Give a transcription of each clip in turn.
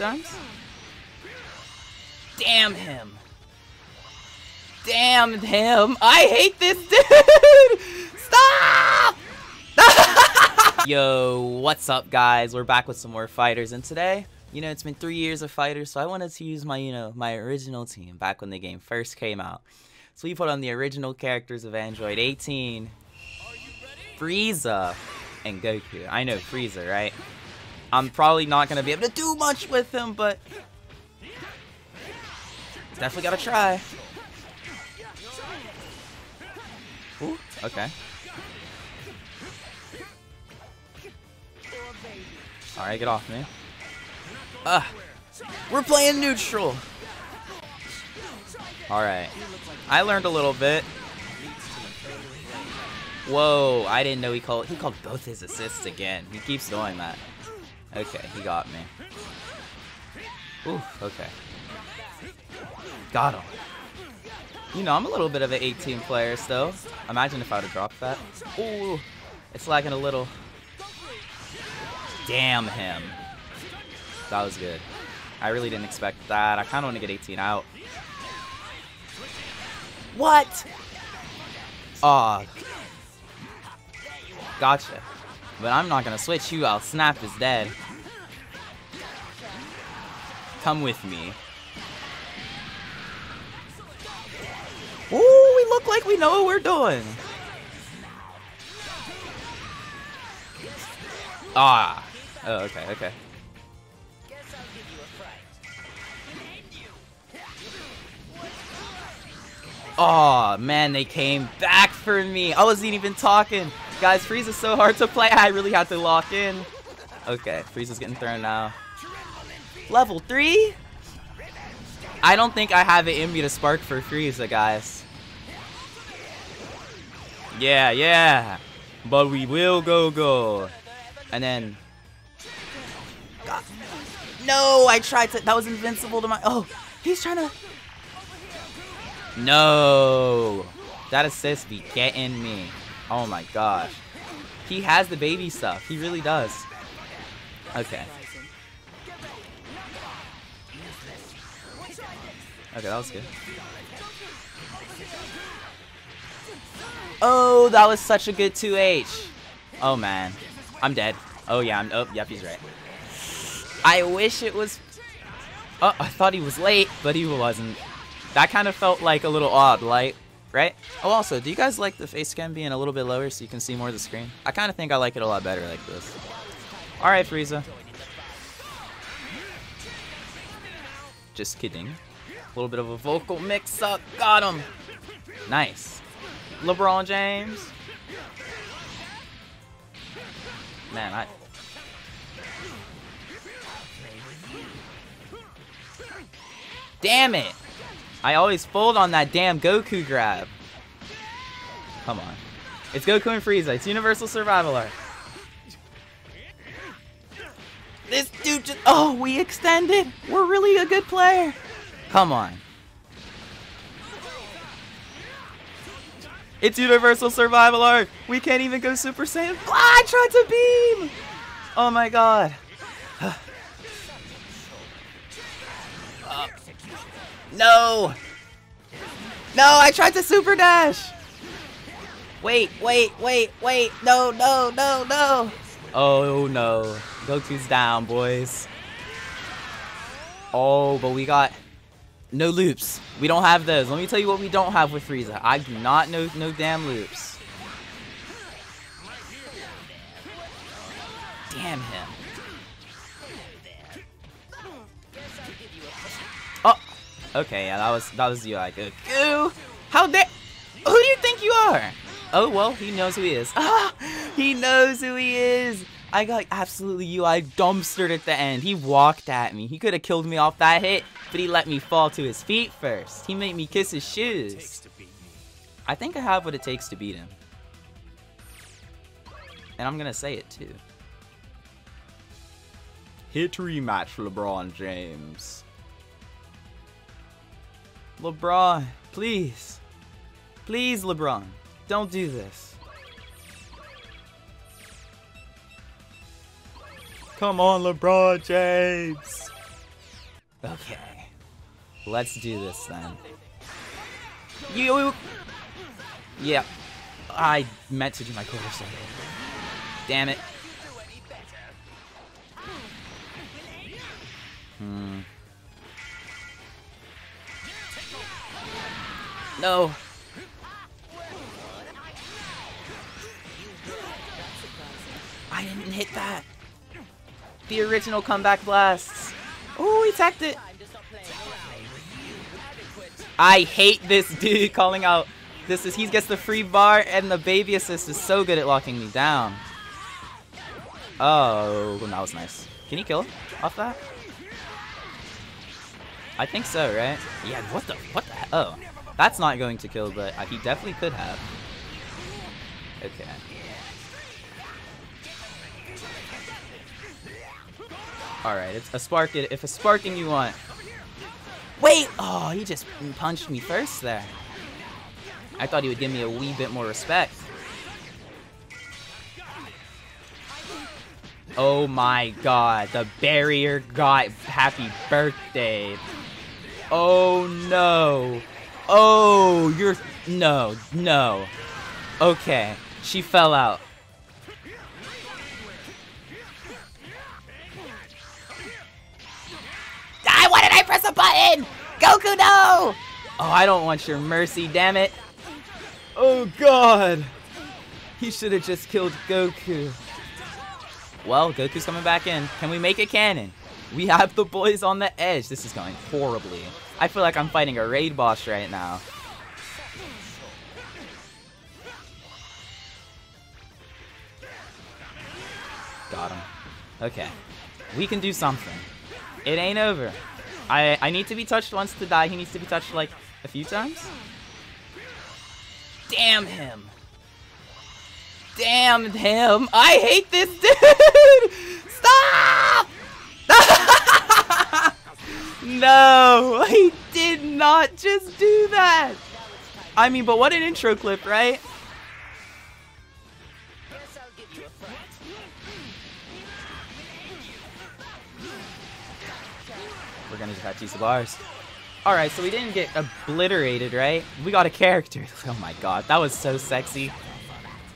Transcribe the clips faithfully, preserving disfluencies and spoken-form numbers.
times? Damn him! Damn him! I hate this dude! Stop! Yo, what's up, guys? We're back with some more fighters, and today, you know, it's been three years of fighters, so I wanted to use my, you know, my original team back when the game first came out. So we put on the original characters of Android eighteen, Frieza, and Goku. I know, Frieza, right? I'm probably not going to be able to do much with him, but definitely got to try. Ooh, okay. Alright, get off me. Ah, we're playing neutral. Alright. I learned a little bit. Whoa, I didn't know he called he called both his assists again. He keeps doing that. Okay, he got me. Oof, okay. Got him. You know, I'm a little bit of an eighteen player still. Imagine if I would have dropped that. Ooh, it's lagging a little. Damn him. That was good. I really didn't expect that. I kind of want to get eighteen out. What? Aw. Gotcha. But I'm not going to switch you out. Snap is dead. Come with me. Ooh, we look like we know what we're doing. Ah. Oh, okay, okay. Oh man, they came back for me. I wasn't even talking. Guys, Frieza's so hard to play. I really had to lock in. Okay, Frieza's getting thrown now. Level three? I don't think I have it in me to spark for Frieza, guys. Yeah, yeah. But we will go, go. And then... God. No, I tried to... That was invincible to my... Oh, he's trying to... No, that assist be getting me. Oh my gosh, he has the baby stuff. He really does. Okay. Okay, that was good. Oh, that was such a good two H. Oh man, I'm dead. Oh yeah, I'm. Oh, yep, he's right. I wish it was. Oh, I thought he was late, but he wasn't. That kind of felt like a little odd, like, right? Oh, also, do you guys like the face cam being a little bit lower so you can see more of the screen? I kind of think I like it a lot better like this. All right, Frieza. Just kidding. A little bit of a vocal mix-up. Got him. Nice. LeBron James. Man, I... Damn it. I always fold on that damn Goku grab. Come on. It's Goku and Frieza. It's Universal Survival Arc. This dude just... Oh, we extended. We're really a good player. Come on. It's Universal Survival Arc. We can't even go Super Saiyan. Ah, I tried to beam. Oh, my God. uh. No! No, I tried to super dash! Wait, wait, wait, wait! No, no, no, no! Oh no. Goku's down, boys. Oh, but we got no loops. We don't have those. Let me tell you what we don't have with Frieza. I do not know no damn loops. Damn him. Okay, yeah, that was that was U I. Goku, how dare? Who do you think you are? Oh well, he knows who he is. Ah, he knows who he is. I got absolutely U I dumpstered at the end. He walked at me. He could have killed me off that hit, but he let me fall to his feet first. He made me kiss his shoes. I think I have what it takes to beat him, and I'm gonna say it too. Hit rematch, LeBron James. LeBron, please. Please, LeBron. Don't do this. Come on, LeBron James. Okay. Let's do this then. You. Yep. I meant to do my quarter circle. Damn it. Hmm. No. I didn't hit that. The original comeback blasts. Ooh, he attacked it. I hate this dude calling out. This is he gets the free bar and the baby assist is so good at locking me down. Oh, that was nice. Can he kill him off that? I think so, right? Yeah. What the? What the? Oh, that's not going to kill, but he definitely could have. Okay. Alright, it's a spark it if a sparking you want. Wait! Oh, he just punched me first there. I thought he would give me a wee bit more respect. Oh my god, the barrier got happy birthday. Oh no. Oh, you're no, no. Okay, she fell out. Press a button! Goku, no! Oh, I don't want your mercy, damn it. Oh, God. He should have just killed Goku. Well, Goku's coming back in. Can we make a cannon? We have the boys on the edge. This is going horribly. I feel like I'm fighting a raid boss right now. Got him. Okay. We can do something. It ain't over. I, I need to be touched once to die. He needs to be touched, like, a few times. Damn him. Damn him. I hate this dude. Stop. No. He did not just do that. I mean, but what an intro clip, right? We're gonna just have to use the bars. Alright, so we didn't get obliterated, right? We got a character. Oh my god, that was so sexy.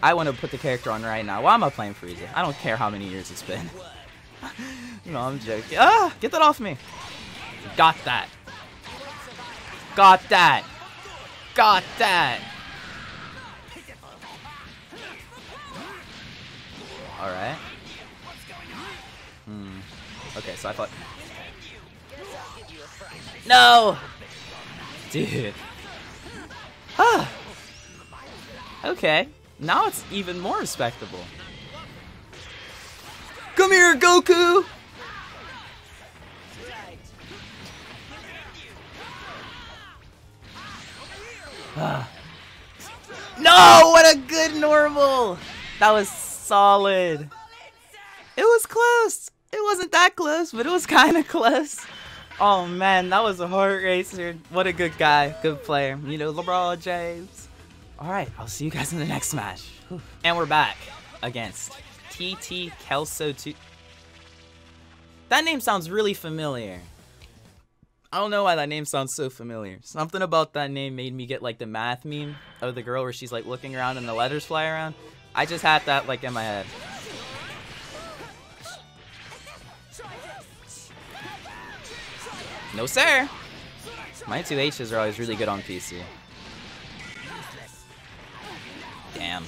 I want to put the character on right now. Why am I playing Frieza? I don't care how many years it's been. No, I'm joking. Ah, get that off me. Got that. Got that. Got that. Alright. Hmm. Okay, so I thought... No! Dude. Ah. Okay. Now it's even more respectable. Come here, Goku! Ah. No! What a good normal! That was solid. It was close. It wasn't that close, but it was kind of close. Oh man, that was a heart racer. What a good guy, good player. You know, LeBron James. Alright, I'll see you guys in the next match. And we're back against T T Kelso two. That name sounds really familiar. I don't know why that name sounds so familiar. Something about that name made me get like the math meme of the girl where she's like looking around and the letters fly around. I just had that like in my head. No sir! My two H's are always really good on P C. Damn.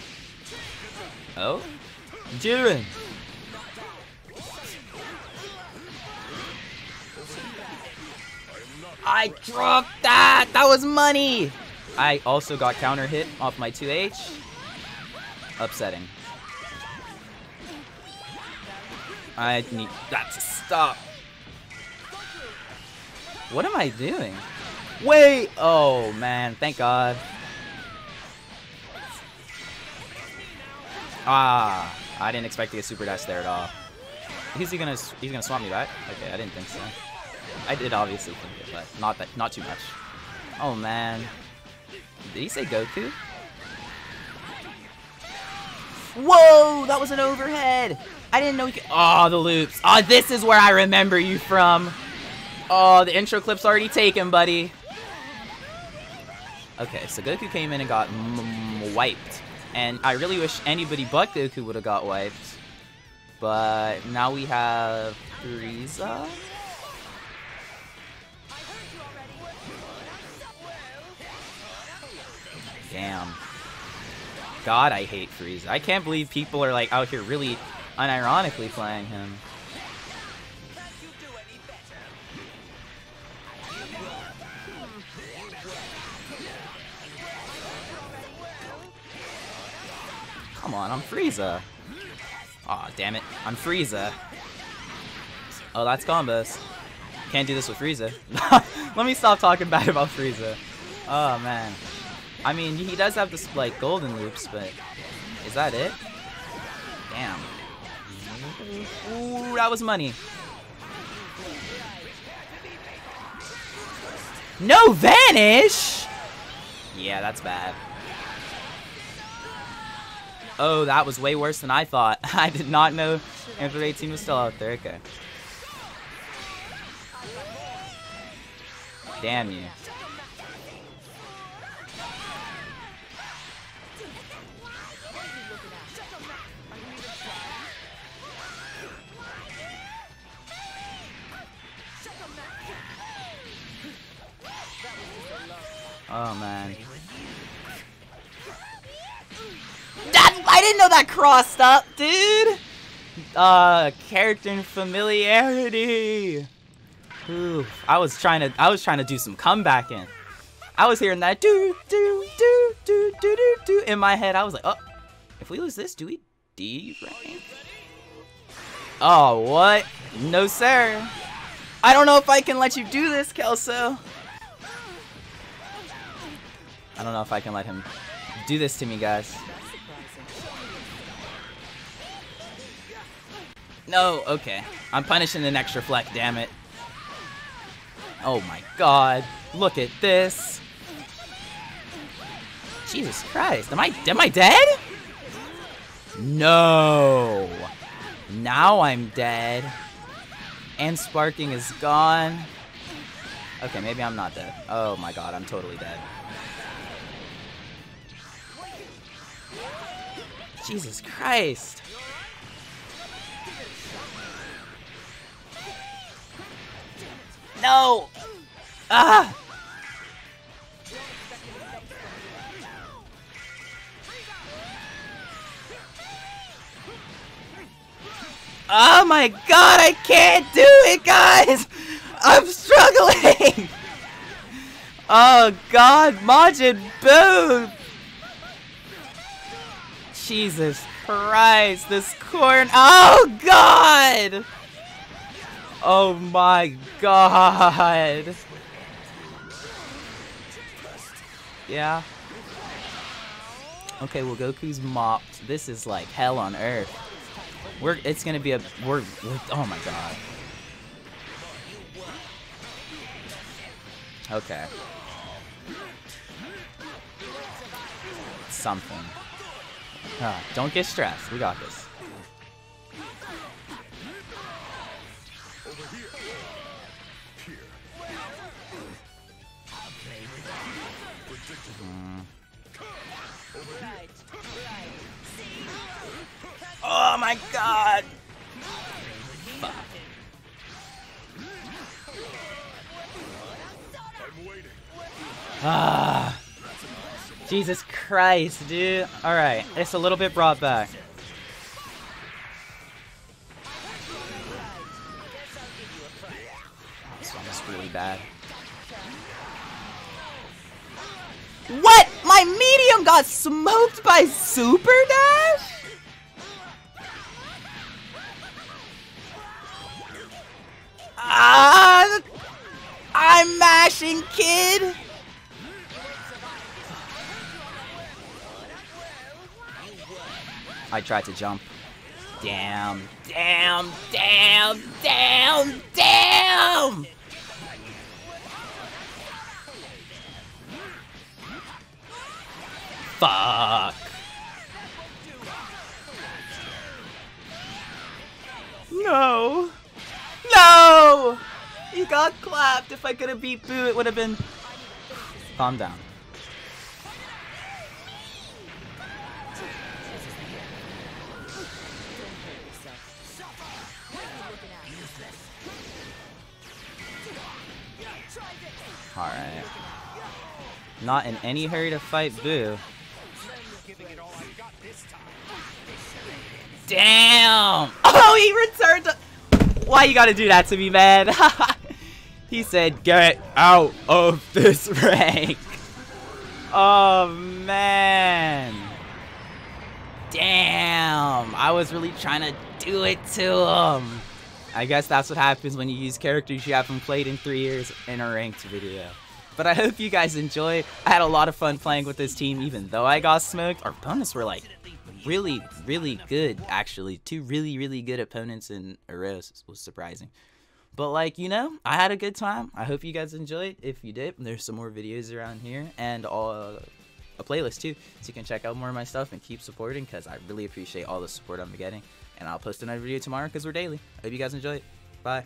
Oh? Jiren! I dropped that! That was money! I also got counter hit off my two H. Upsetting. I need that to stop. What am I doing? Wait! Oh man, thank God. Ah, I didn't expect to get super dash there at all. Is he gonna? He's gonna swap me back? Okay, I didn't think so. I did obviously think it, but not that, not too much. Oh man, did he say Goku? Whoa! That was an overhead. I didn't know he could. Oh, the loops. Oh, this is where I remember you from. Oh, the intro clip's already taken, buddy. Okay, so Goku came in and got m wiped. And I really wish anybody but Goku would have got wiped. But now we have Frieza. Damn. God, I hate Frieza. I can't believe people are like out here really unironically playing him. Come on, I'm Frieza. Aw, oh, damn it. I'm Frieza. Oh, that's combos. Can't do this with Frieza. Let me stop talking bad about Frieza. Oh, man. I mean, he does have this, like, golden loops, but is that it? Damn. Ooh, that was money. No vanish? Yeah, that's bad. Oh, that was way worse than I thought. I did not know Android eighteen was still out there. Okay. Damn you. Oh, man. That, I didn't know that crossed up, dude! Uh, character and familiarity! Ooh, I was trying to, I was trying to do some comeback in. I was hearing that do do do do do do do in my head. I was like, oh, if we lose this, do we D-rank? Oh, what? No, sir. I don't know if I can let you do this, Kelso. I don't know if I can let him do this to me, guys. No, okay. I'm punishing the next reflect, damn it. Oh my god. Look at this. Jesus Christ. Am I, am I dead? No. Now I'm dead. And sparking is gone. Okay, maybe I'm not dead. Oh my god, I'm totally dead. Jesus Christ! No! Ah! Oh my god, I can't do it, guys! I'm struggling! Oh god, Majin Buu! Jesus Christ, this corn. Oh, God! Oh, my God. Yeah. Okay, well, Goku's mopped. This is like hell on earth. We're, it's gonna be a, we're, we're, oh, my God. Okay. Something. Huh, don't get stressed. We got this. Mm. Oh my god! Fuck. Ah. Jesus Christ, dude. Alright, it's a little bit brought back. This one is really bad. What? My medium got smoked by Super Dash? Ah! I'm mashing, kid! I tried to jump. Damn, damn, damn, damn, damn! Fuck. No. No! He got clapped. If I could have beat Buu, it would have been... Calm down. Alright. Not in any hurry to fight Buu. Damn! Oh, he returned to... Why you gotta do that to me, man? He said, get out of this rank. Oh, man. Damn. I was really trying to do it to him. I guess that's what happens when you use characters you haven't played in three years in a ranked video. But I hope you guys enjoyed. I had a lot of fun playing with this team, even though I got smoked. Our opponents were like really, really good, actually. Two really, really good opponents in a row was surprising. But like, you know, I had a good time. I hope you guys enjoyed. If you did, there's some more videos around here and all, uh, a playlist too. So you can check out more of my stuff and keep supporting because I really appreciate all the support I'm getting. And I'll post another video tomorrow because we're daily. I hope you guys enjoy it. Bye.